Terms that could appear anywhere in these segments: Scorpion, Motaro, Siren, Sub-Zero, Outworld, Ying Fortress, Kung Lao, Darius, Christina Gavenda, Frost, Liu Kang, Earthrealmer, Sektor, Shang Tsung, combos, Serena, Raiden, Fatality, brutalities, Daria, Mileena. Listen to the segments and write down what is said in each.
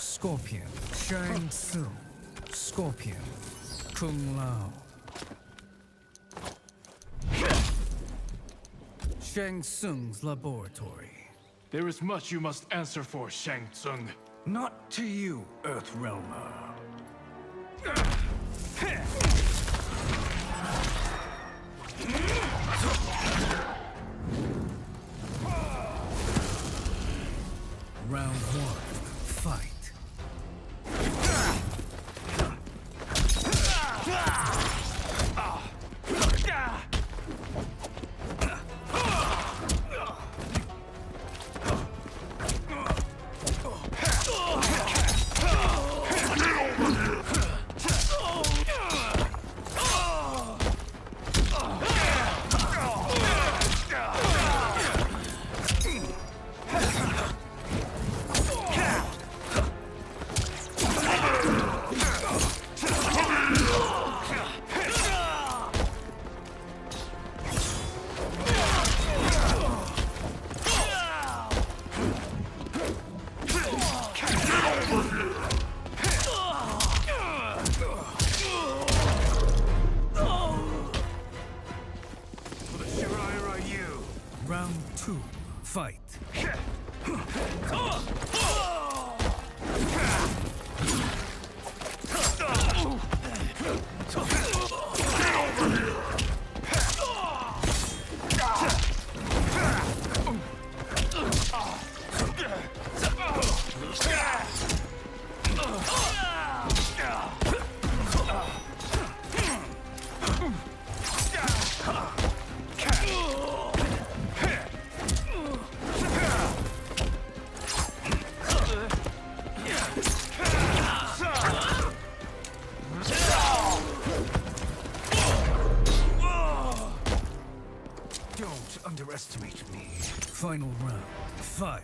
Scorpion, Shang Tsung, Scorpion, Kung Lao. Shang Tsung's laboratory. There is much you must answer for, Shang Tsung. Not to you, Earthrealmer. Round one. Final round, fight.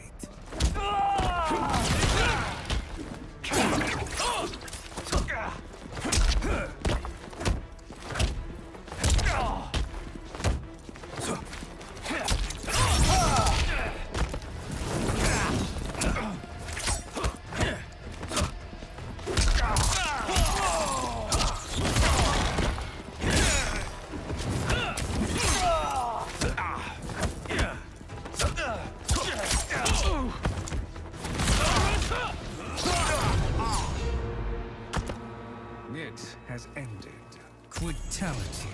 Fatality.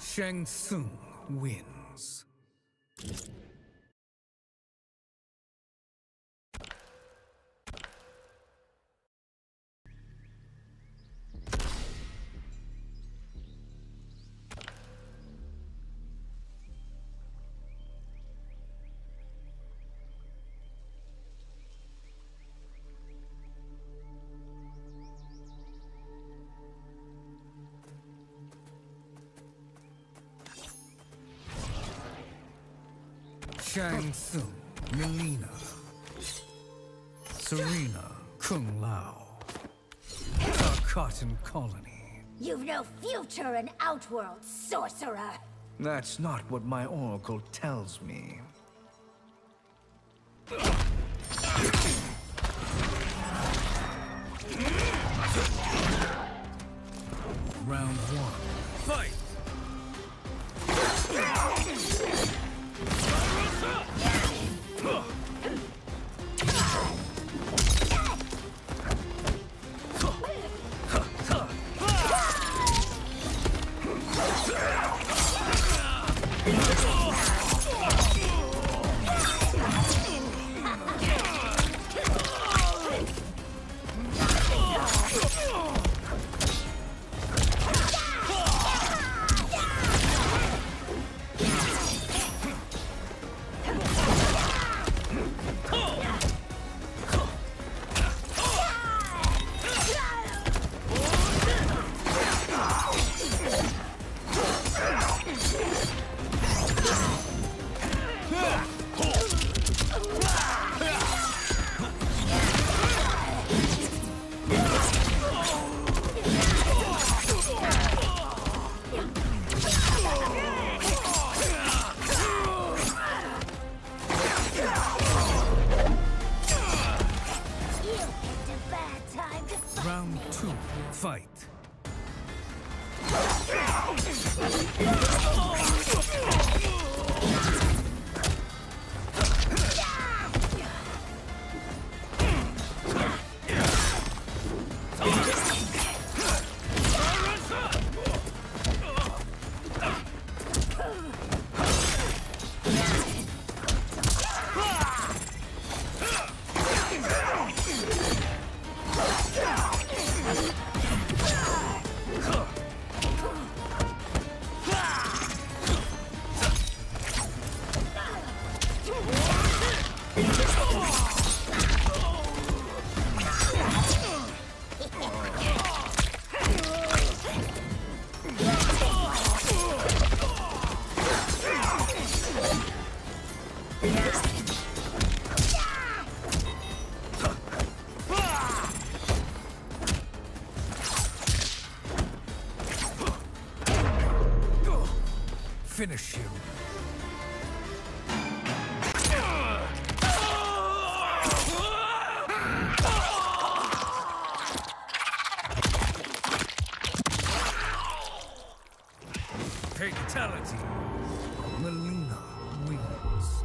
Shang Tsung wins. Shang Tsung, Mileena, Serena, Kung Lao, a cotton colony. You've no future in Outworld, sorcerer! That's not what my oracle tells me. Round one, fight! Round 2, fight. Finish you. Fatality. Mileena wins.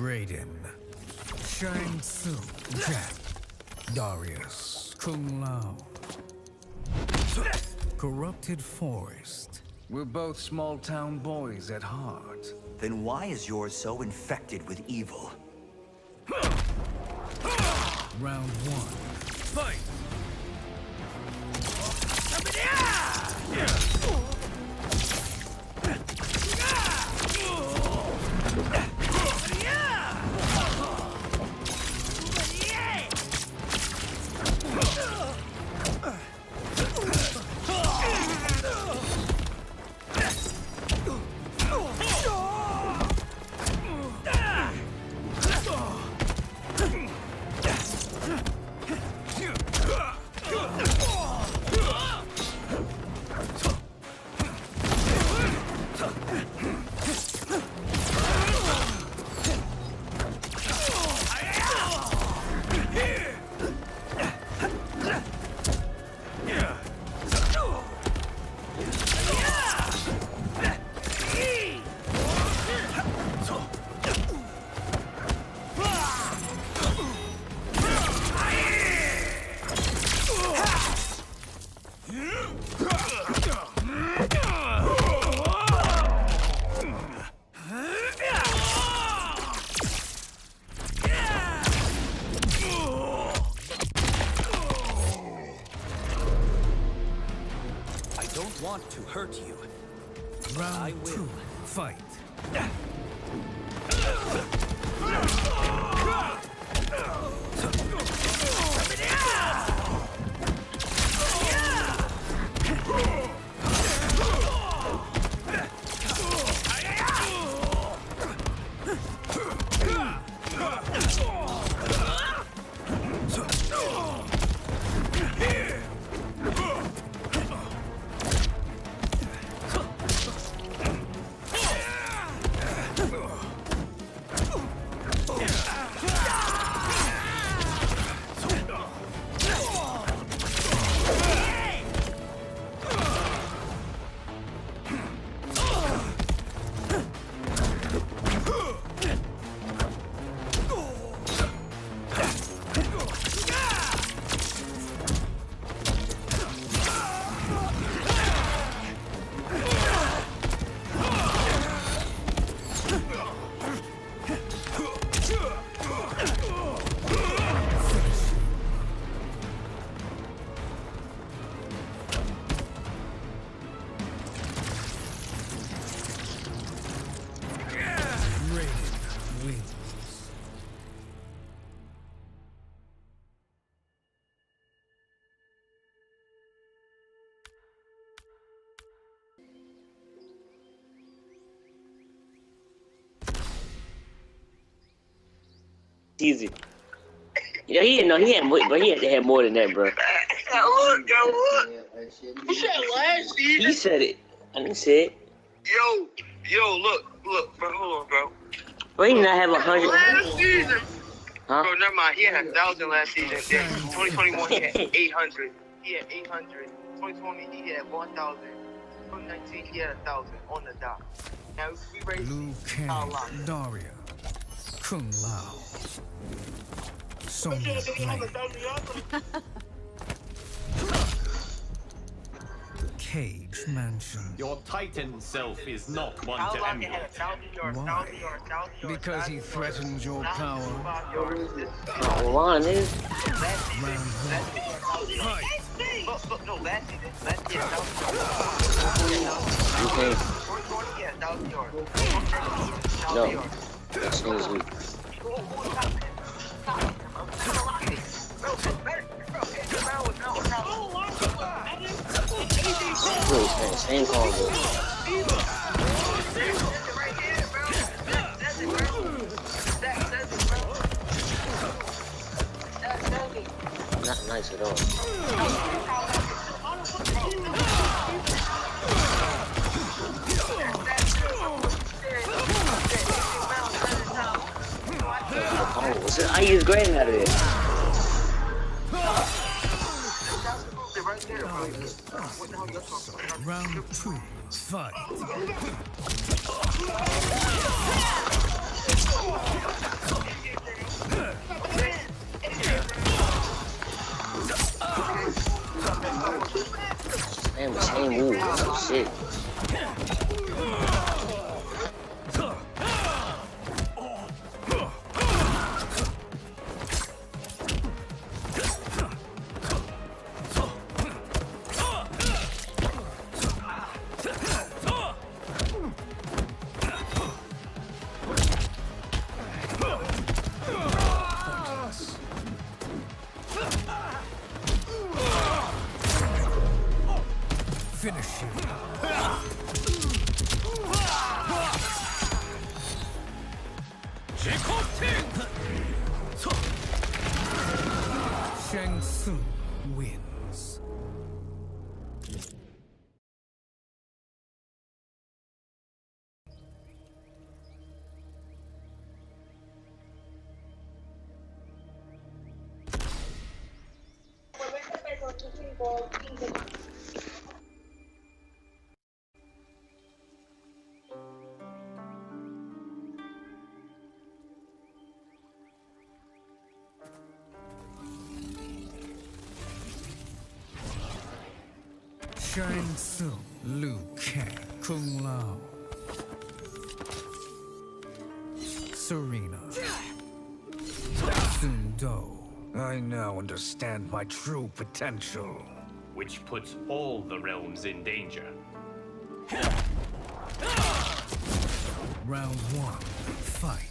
Raiden, Shang Tsung, Jack, Darius, Kung Lao, Corrupted Forest. We're both small-town boys at heart. Then why is yours so infected with evil? Round 1, fight! To hurt you. Round 2, fight. easy. Yeah, he didn't know he had more, but he had to have more than that, bro. Look. You said last season. He said it. I didn't say it. Yo, look, bro, hold on, bro. Bro, he did not have 100. Last season. Huh? Bro, never mind. He had 1,000 last season. Yeah, 2021, he had 800. He had 800. 2020, he had 1,000. 2019, he had 1,000 on the dot. Now we raised our lot. Daria, Kung Lao. So Cage Mansion. Your Titan self is not one to envy. Why? Because he threatens your power. One is. Same combo. Not nice at all. Oh, I use grain out of it. Round 2, fight. Damn, same move. Oh, shit. Shang Tsung wins. Shang Tsung, Liu Kang, Kung Lao, Serena, Sun Do. I now understand my true potential, which puts all the realms in danger. Round 1, fight.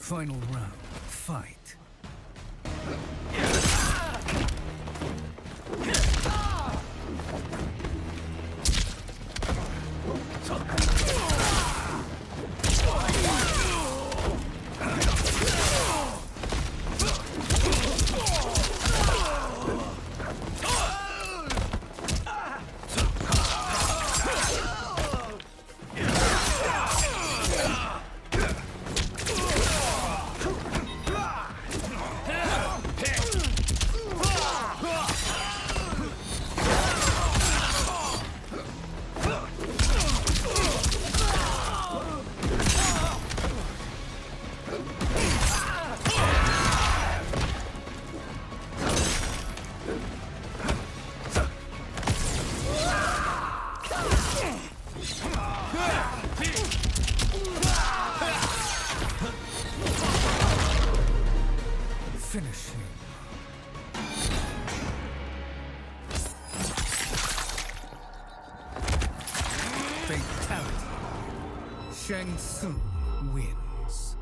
Final round, fight. Fatality. Shang Tsung wins.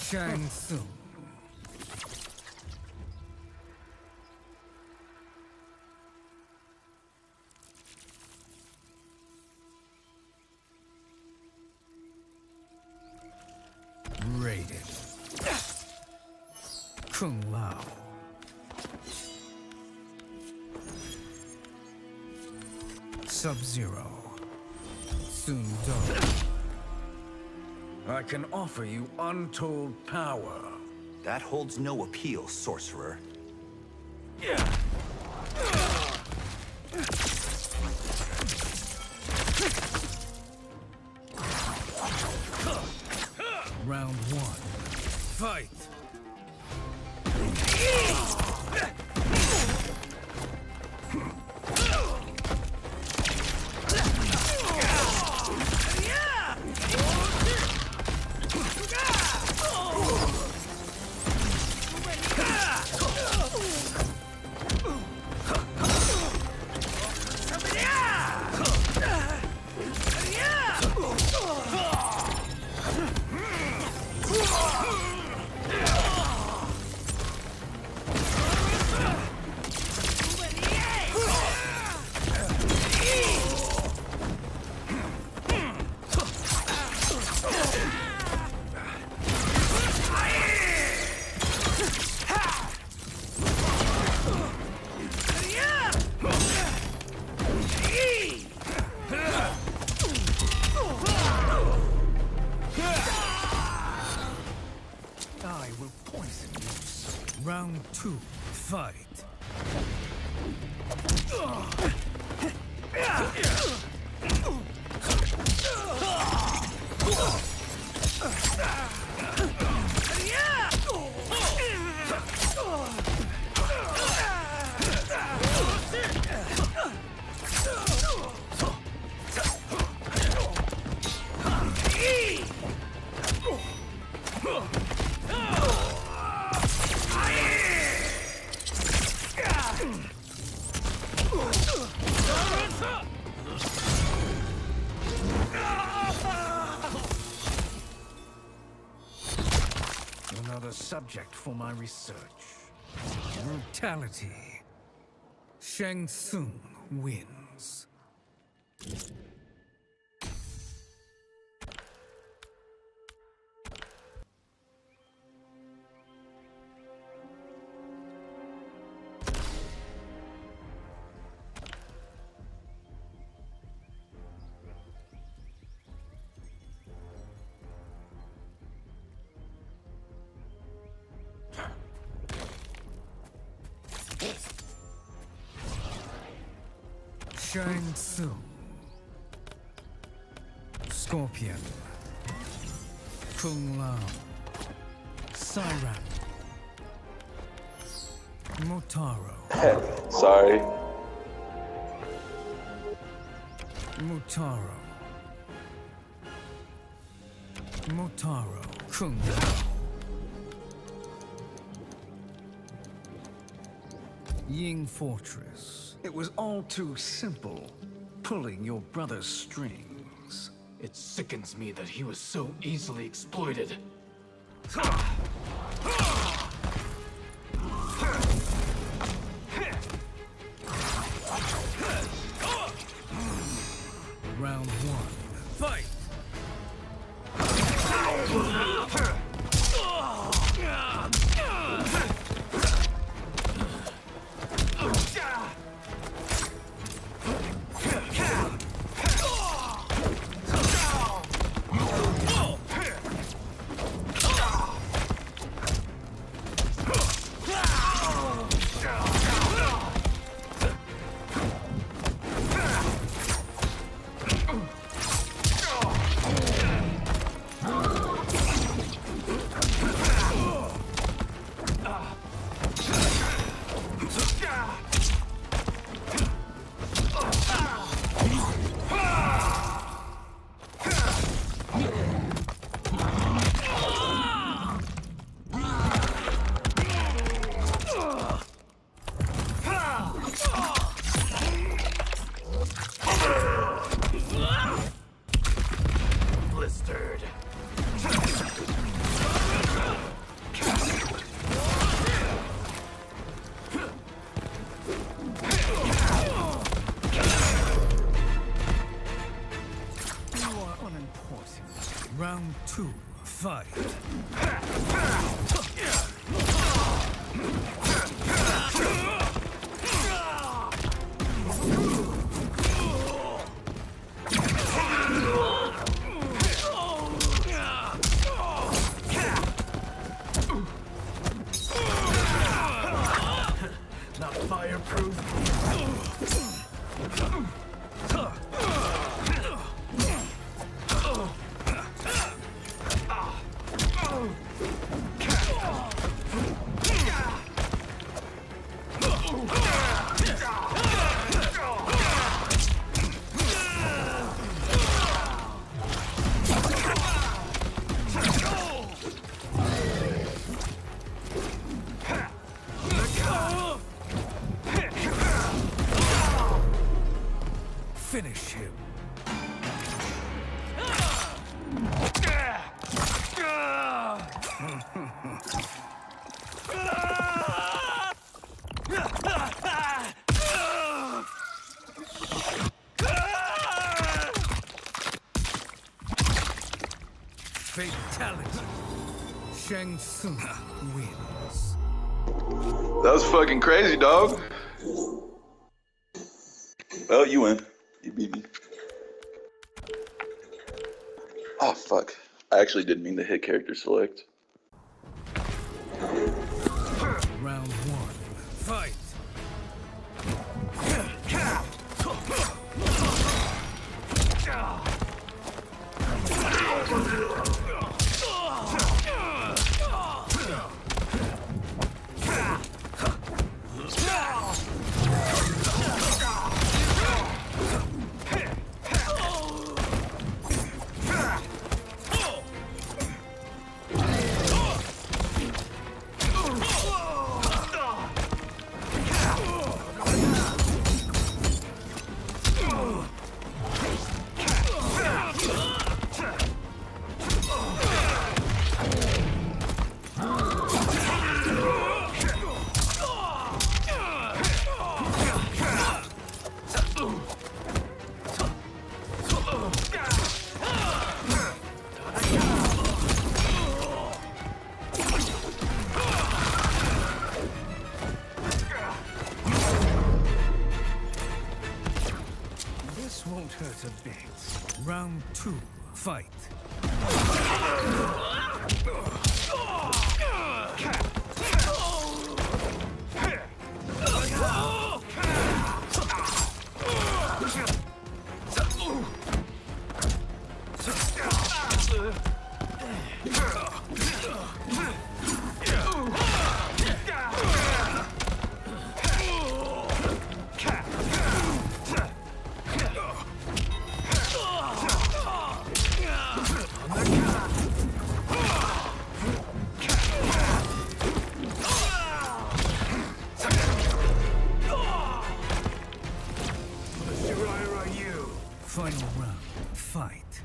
Shang Tsung. Raiden. Kung Lao. Sub-Zero. Soon done. I can offer you untold power. That holds no appeal, sorcerer. Yeah. Round one. Fight! Round two, fight. Another subject for my research. Brutality. Shang Tsung wins. Shang Tsung. Scorpion. Kung Lao. Siren. Motaro. Sorry. Motaro. Motaro. Kung Lao. Ying Fortress. It was all too simple, pulling your brother's strings. It sickens me that he was so easily exploited. Fatality. Shang Tsung wins. That was fucking crazy, dog. Well, you win. You beat me. Oh, fuck. I actually didn't mean to hit character select. Round one. Fight. Round two, fight. Final round. Fight.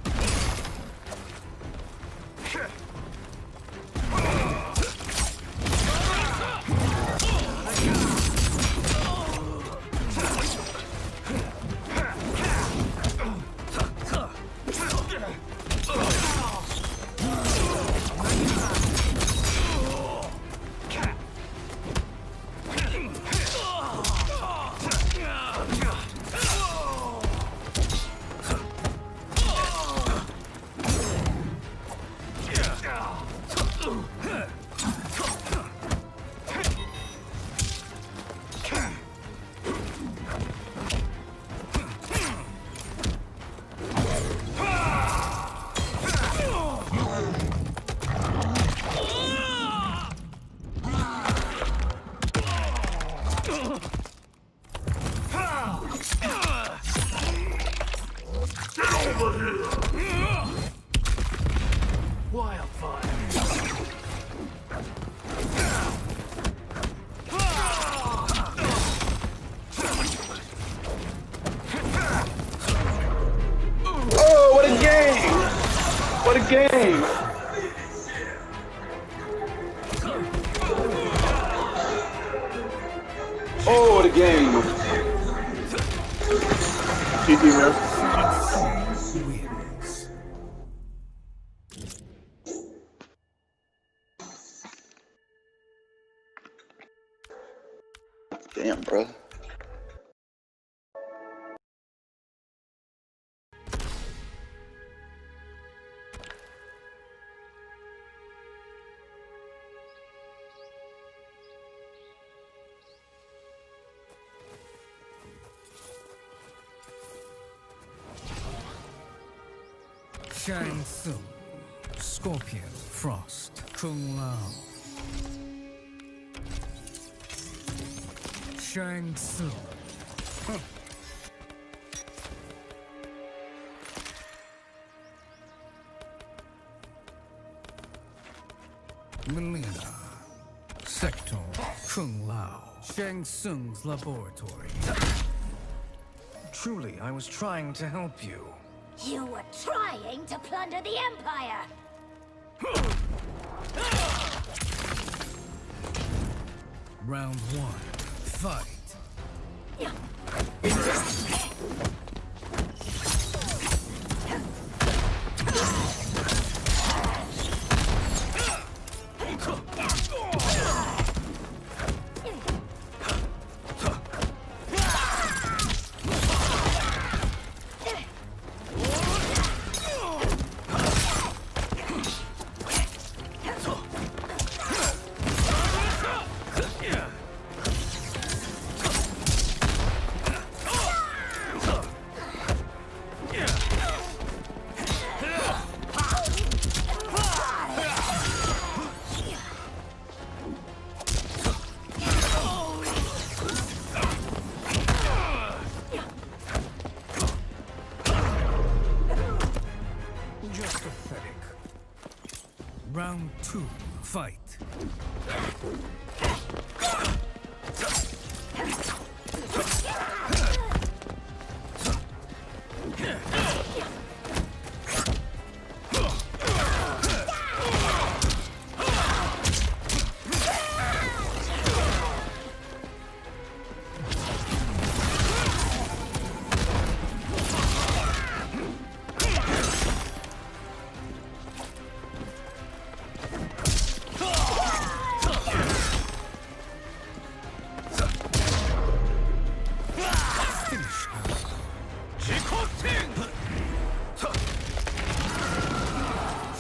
Shang Tsung, Scorpion, Frost, Kung Lao. Shang Tsung. Huh. Mileena, Sektor, Kung Lao. Shang Tsung's laboratory. Truly, I was trying to help you. You were trying to plunder the Empire! Round one, fight!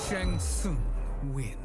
Shang Tsung wins.